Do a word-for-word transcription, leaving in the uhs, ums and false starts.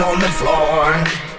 down on the floor.